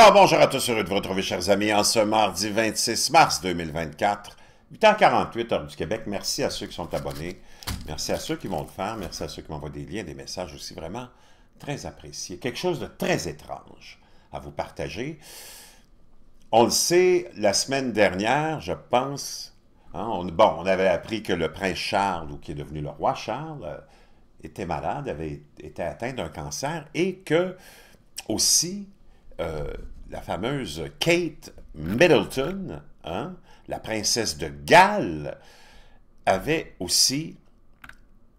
Alors bonjour à tous, heureux de vous retrouver chers amis en ce mardi 26 mars 2024, 8h48 heure du Québec. Merci à ceux qui sont abonnés, merci à ceux qui vont le faire, merci à ceux qui m'envoient des liens, des messages aussi vraiment très appréciés. Quelque chose de très étrange à vous partager. On le sait, la semaine dernière, je pense, hein, on avait appris que le prince Charles, ou qui est devenu le roi Charles, était malade, avait été atteint d'un cancer et que, aussi, la fameuse Kate Middleton, hein, la princesse de Galles, avait aussi,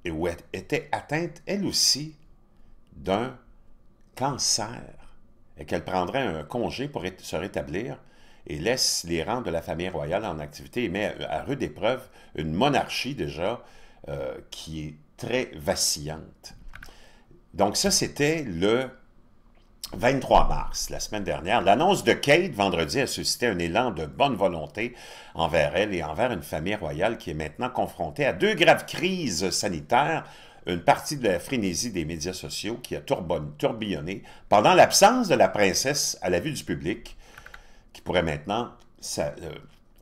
ou était atteinte elle aussi, d'un cancer et qu'elle prendrait un congé pour se rétablir et laisse les rangs de la famille royale en activité et met à rude épreuve une monarchie déjà qui est très vacillante. Donc ça, c'était le 23 mars, la semaine dernière. L'annonce de Kate, vendredi, a suscité un élan de bonne volonté envers elle et envers une famille royale qui est maintenant confrontée à deux graves crises sanitaires, une partie de la frénésie des médias sociaux qui a tourbillonné pendant l'absence de la princesse à la vue du public, qui pourrait maintenant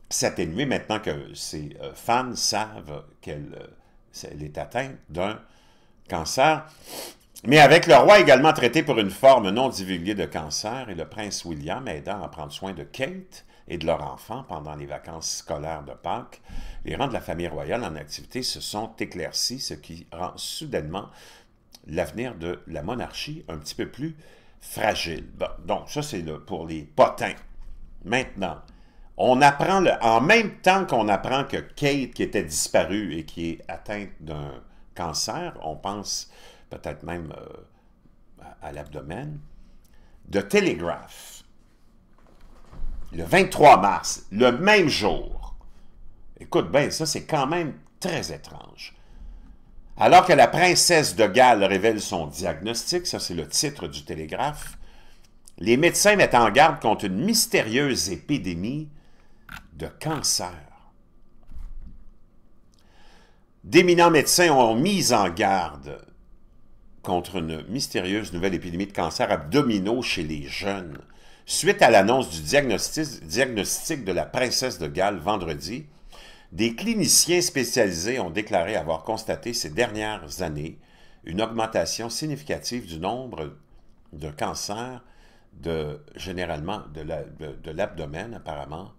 s'atténuer maintenant que ses fans savent qu'elle est atteinte d'un cancer. Mais avec le roi également traité pour une forme non divulguée de cancer et le prince William aidant à prendre soin de Kate et de leur enfant pendant les vacances scolaires de Pâques, les rangs de la famille royale en activité se sont éclaircis, ce qui rend soudainement l'avenir de la monarchie un petit peu plus fragile. Bon, donc ça c'est pour les potins. Maintenant, on apprend, en même temps qu'on apprend que Kate, qui était disparue et qui est atteinte d'un cancer, on pense peut-être même à l'abdomen, de Telegraph, le 23 mars, le même jour. Écoute bien, ça c'est quand même très étrange. Alors que la princesse de Galles révèle son diagnostic, ça c'est le titre du Télégraphe, les médecins mettent en garde contre une mystérieuse épidémie de cancer. D'éminents médecins ont mis en garde contre une mystérieuse nouvelle épidémie de cancer abdominaux chez les jeunes. Suite à l'annonce du diagnostic de la princesse de Galles vendredi, des cliniciens spécialisés ont déclaré avoir constaté ces dernières années une augmentation significative du nombre de cancers, généralement de l'abdomen apparemment,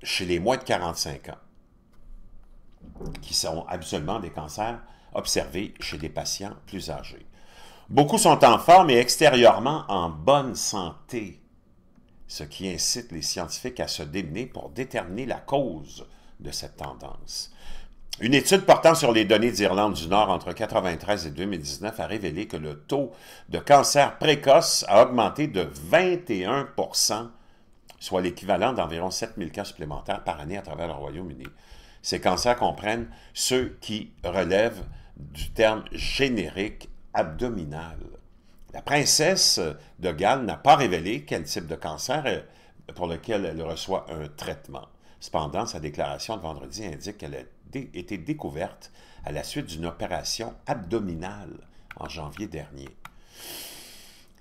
chez les moins de 45 ans, qui sont absolument des cancers observés chez des patients plus âgés. Beaucoup sont en forme et extérieurement en bonne santé, ce qui incite les scientifiques à se démener pour déterminer la cause de cette tendance. Une étude portant sur les données d'Irlande du Nord entre 1993 et 2019 a révélé que le taux de cancer précoce a augmenté de 21%, soit l'équivalent d'environ 7000 cas supplémentaires par année à travers le Royaume-Uni. Ces cancers comprennent ceux qui relèvent du terme générique abdominal. La princesse de Galles n'a pas révélé quel type de cancer pour lequel elle reçoit un traitement. Cependant, sa déclaration de vendredi indique qu'elle a été découverte à la suite d'une opération abdominale en janvier dernier.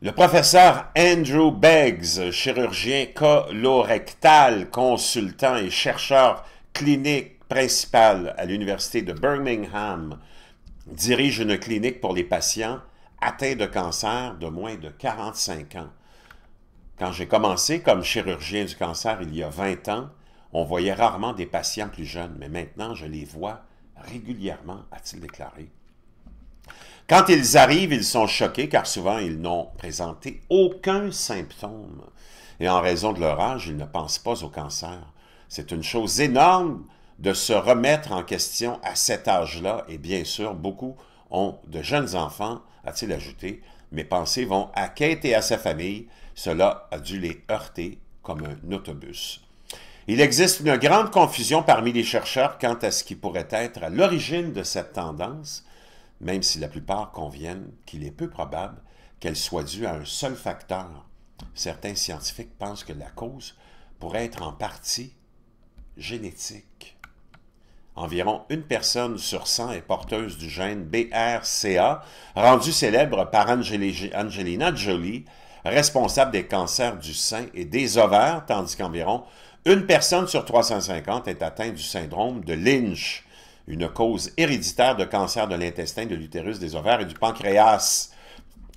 Le professeur Andrew Beggs, chirurgien colorectal, consultant et chercheur clinique principal à l'université de Birmingham, dirige une clinique pour les patients atteints de cancer de moins de 45 ans. Quand j'ai commencé comme chirurgien du cancer il y a 20 ans, on voyait rarement des patients plus jeunes, mais maintenant je les vois régulièrement, a-t-il déclaré. Quand ils arrivent, ils sont choqués car souvent ils n'ont présenté aucun symptôme et en raison de leur âge, ils ne pensent pas au cancer. C'est une chose énorme de se remettre en question à cet âge-là, et bien sûr, beaucoup ont de jeunes enfants, a-t-il ajouté, mes pensées vont à Kate et à sa famille, cela a dû les heurter comme un autobus. Il existe une grande confusion parmi les chercheurs quant à ce qui pourrait être à l'origine de cette tendance, même si la plupart conviennent qu'il est peu probable qu'elle soit due à un seul facteur. Certains scientifiques pensent que la cause pourrait être en partie génétique. Environ une personne sur 100 est porteuse du gène BRCA, rendu célèbre par Angelina Jolie, responsable des cancers du sein et des ovaires, tandis qu'environ une personne sur 350 est atteinte du syndrome de Lynch, une cause héréditaire de cancer de l'intestin, de l'utérus, des ovaires et du pancréas.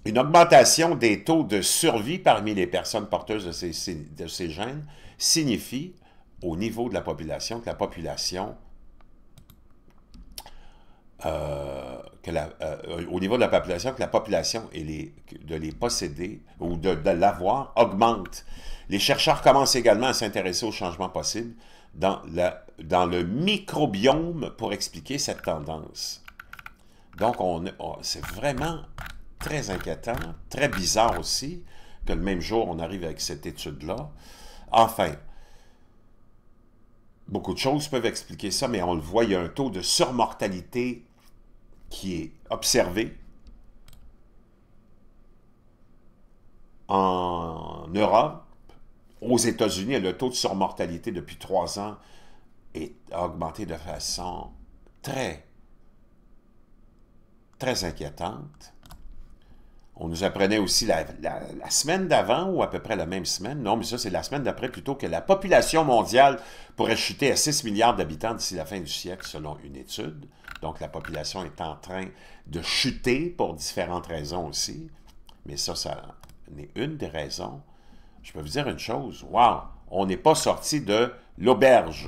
Une augmentation des taux de survie parmi les personnes porteuses de ces gènes signifie, au niveau de la population, que la population... les posséder ou de l'avoir augmente. Les chercheurs commencent également à s'intéresser aux changements possibles dans le microbiome pour expliquer cette tendance. Donc, c'est vraiment très inquiétant, très bizarre aussi, que le même jour, on arrive avec cette étude-là. Enfin, beaucoup de choses peuvent expliquer ça, mais on le voit, il y a un taux de surmortalité qui est observé en Europe. Aux États-Unis, le taux de surmortalité depuis 3 ans a augmenté de façon très, très inquiétante. On nous apprenait aussi la semaine d'avant, ou à peu près la même semaine, non, mais ça c'est la semaine d'après plutôt, que la population mondiale pourrait chuter à 6 milliards d'habitants d'ici la fin du siècle, selon une étude. Donc la population est en train de chuter pour différentes raisons aussi. Mais ça n'est une des raisons. Je peux vous dire une chose, wow, on n'est pas sorti de l'auberge.